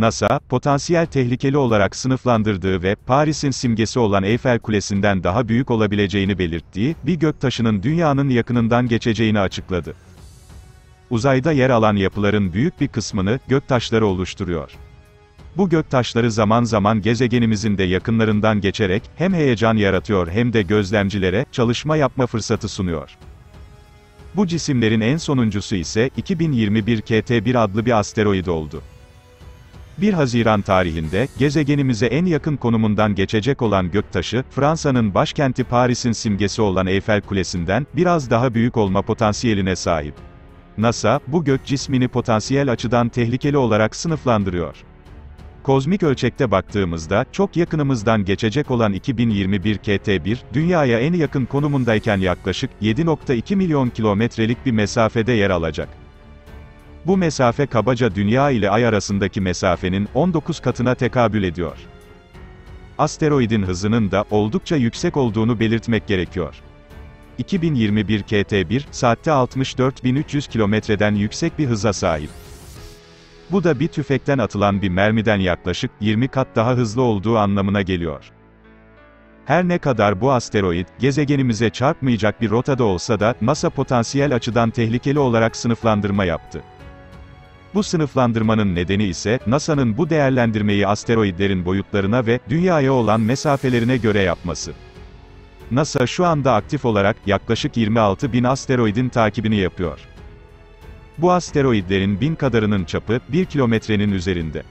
NASA, potansiyel tehlikeli olarak sınıflandırdığı ve Paris'in simgesi olan Eyfel Kulesi'nden daha büyük olabileceğini belirttiği bir göktaşının Dünya'nın yakınından geçeceğini açıkladı. Uzayda yer alan yapıların büyük bir kısmını göktaşları oluşturuyor. Bu göktaşları zaman zaman gezegenimizin de yakınlarından geçerek hem heyecan yaratıyor hem de gözlemcilere çalışma yapma fırsatı sunuyor. Bu cisimlerin en sonuncusu ise 2021 KT1 adlı bir asteroid oldu. 1 Haziran tarihinde gezegenimize en yakın konumundan geçecek olan göktaşı, Fransa'nın başkenti Paris'in simgesi olan Eyfel Kulesi'nden biraz daha büyük olma potansiyeline sahip. NASA, bu gök cismini potansiyel açıdan tehlikeli olarak sınıflandırıyor. Kozmik ölçekte baktığımızda, çok yakınımızdan geçecek olan 2021 KT1, Dünya'ya en yakın konumundayken yaklaşık 7.2 milyon kilometrelik bir mesafede yer alacak. Bu mesafe kabaca Dünya ile Ay arasındaki mesafenin 19 katına tekabül ediyor. Asteroidin hızının da oldukça yüksek olduğunu belirtmek gerekiyor. 2021 KT1, saatte 64.300 kilometreden yüksek bir hıza sahip. Bu da bir tüfekten atılan bir mermiden yaklaşık 20 kat daha hızlı olduğu anlamına geliyor. Her ne kadar bu asteroid, gezegenimize çarpmayacak bir rotada olsa da, NASA potansiyel açıdan tehlikeli olarak sınıflandırma yaptı. Bu sınıflandırmanın nedeni ise, NASA'nın bu değerlendirmeyi asteroidlerin boyutlarına ve Dünya'ya olan mesafelerine göre yapması. NASA şu anda aktif olarak, yaklaşık 26.000 asteroidin takibini yapıyor. Bu asteroidlerin 1000 kadarının çapı, 1 kilometrenin üzerinde.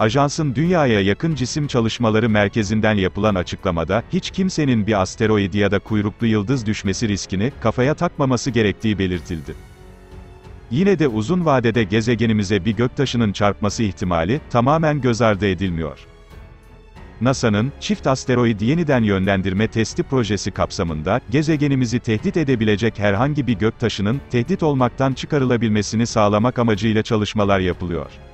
Ajansın Dünya'ya yakın cisim çalışmaları merkezinden yapılan açıklamada, hiç kimsenin bir asteroid ya da kuyruklu yıldız düşmesi riskini, kafaya takmaması gerektiği belirtildi. Yine de uzun vadede gezegenimize bir göktaşının çarpması ihtimali, tamamen göz ardı edilmiyor. NASA'nın, Çift Asteroid Yeniden Yönlendirme Testi projesi kapsamında, gezegenimizi tehdit edebilecek herhangi bir göktaşının, tehdit olmaktan çıkarılabilmesini sağlamak amacıyla çalışmalar yapılıyor.